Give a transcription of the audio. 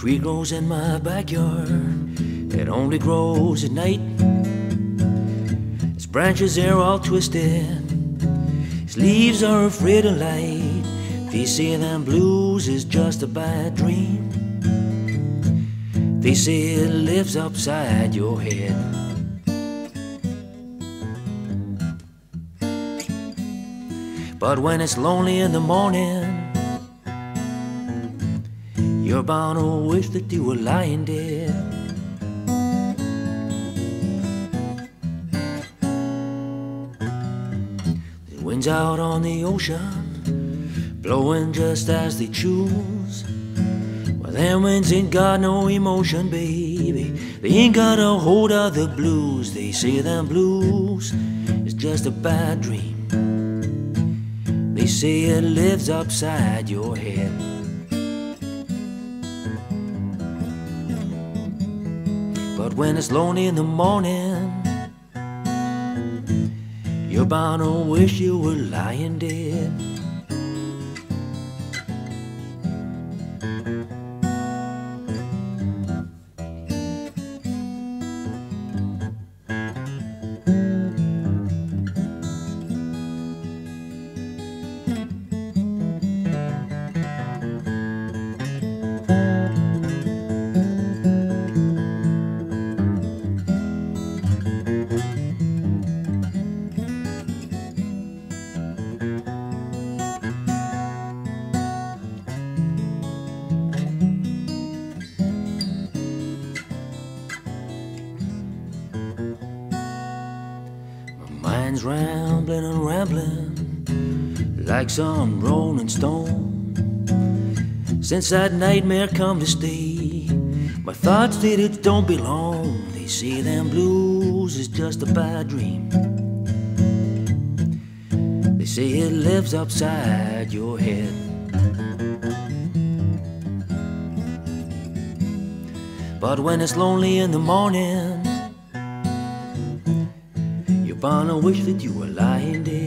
tree grows in my backyard. It only grows at night. Its branches are all twisted. Its leaves are afraid of light. They say them blues is just a bad dream. They say it lives upside your head. But when it's lonely in the morning, you're bound to wish that you were lying dead. The wind's out on the ocean, blowing just as they choose. Well, them winds ain't got no emotion, baby. They ain't got a hold of the blues. They say them blues is just a bad dream. They say it lives upside your head. But when it's lonely in the morning, you're bound to wish you were lying dead. Mind's rambling and rambling like some rolling stone. Since that nightmare come to stay, my thoughts that it don't belong. They say them blues is just a bad dream. They say it lives upside your head. But when it's lonely in the morning, I wish that you were lying there.